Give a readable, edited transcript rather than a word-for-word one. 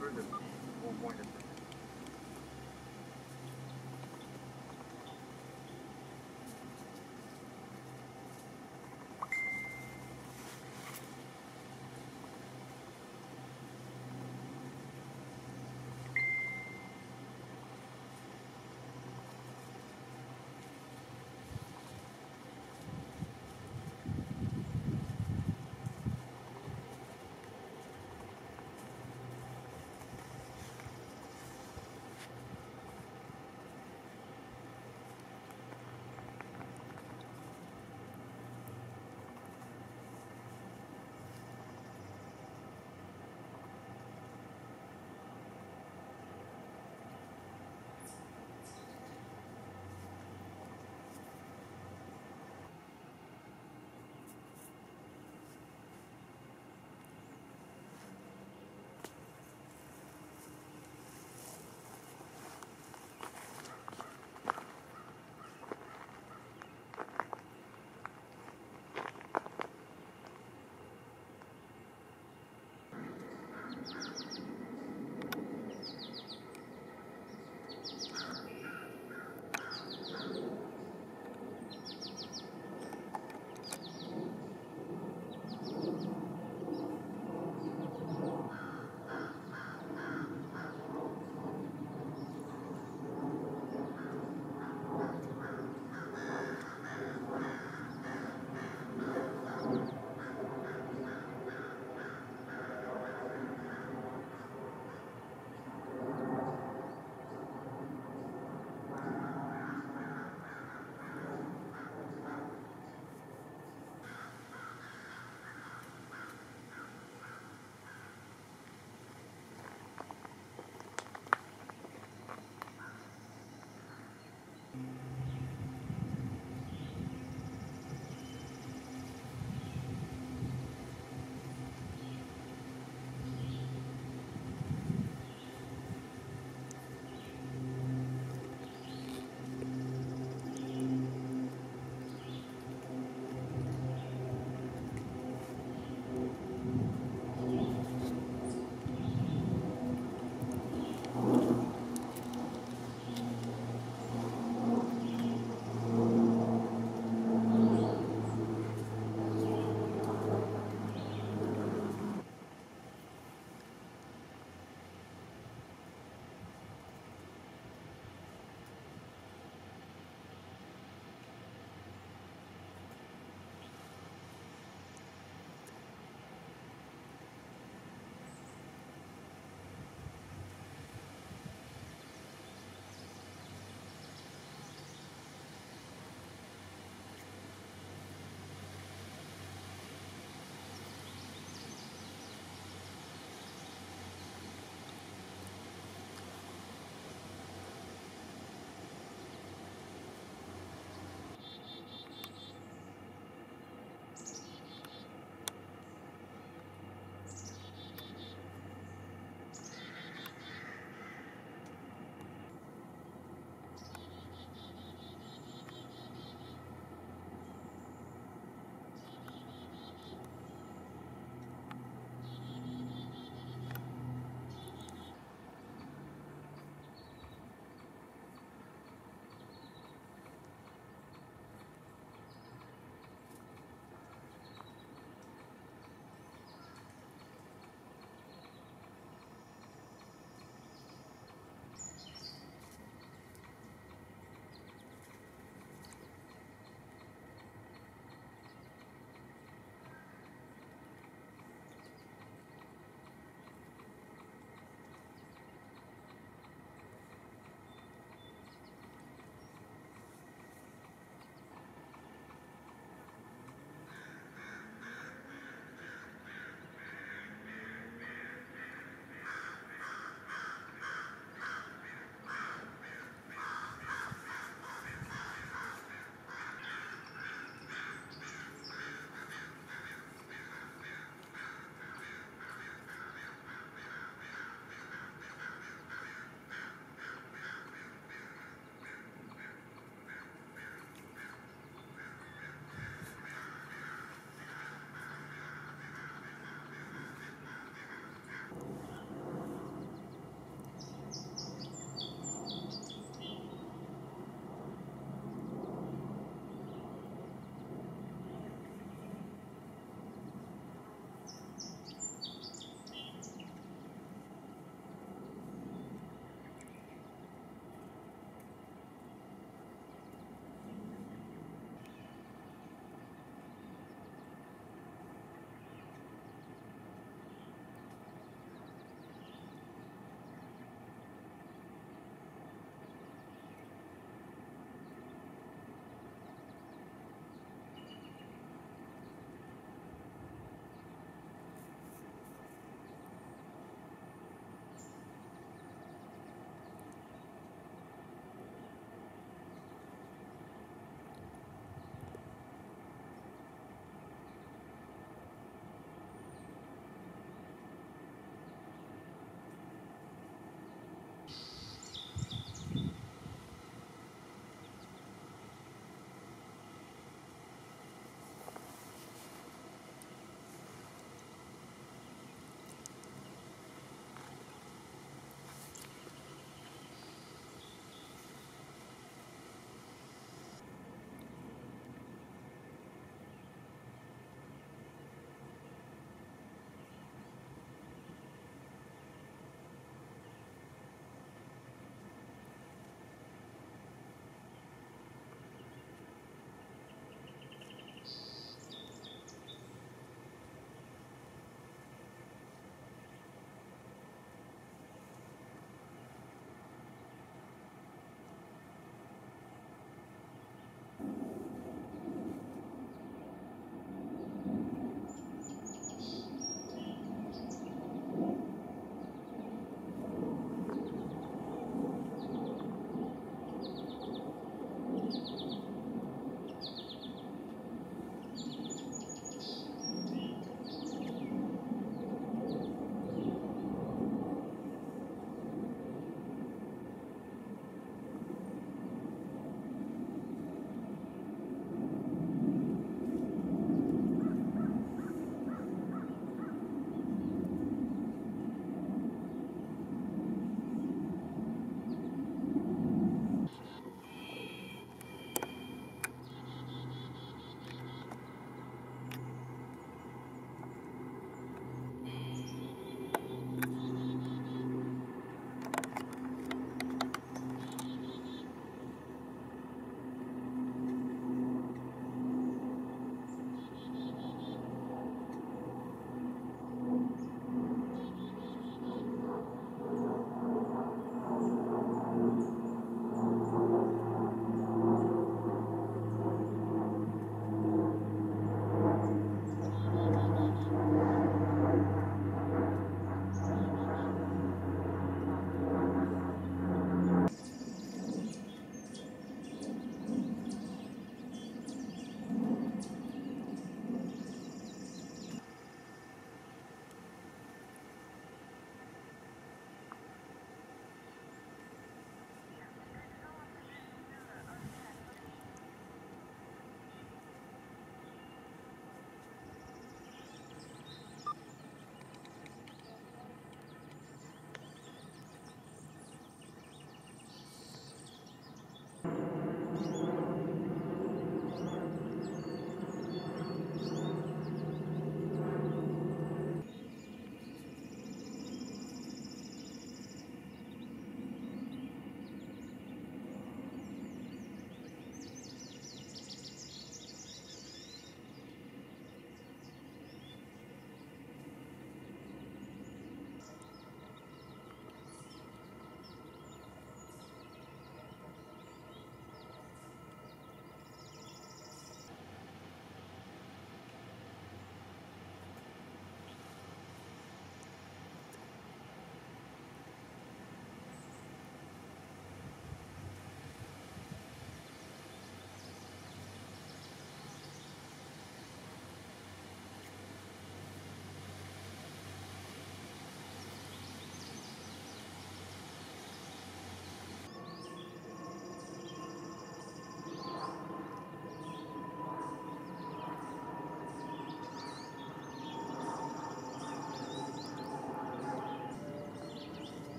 further.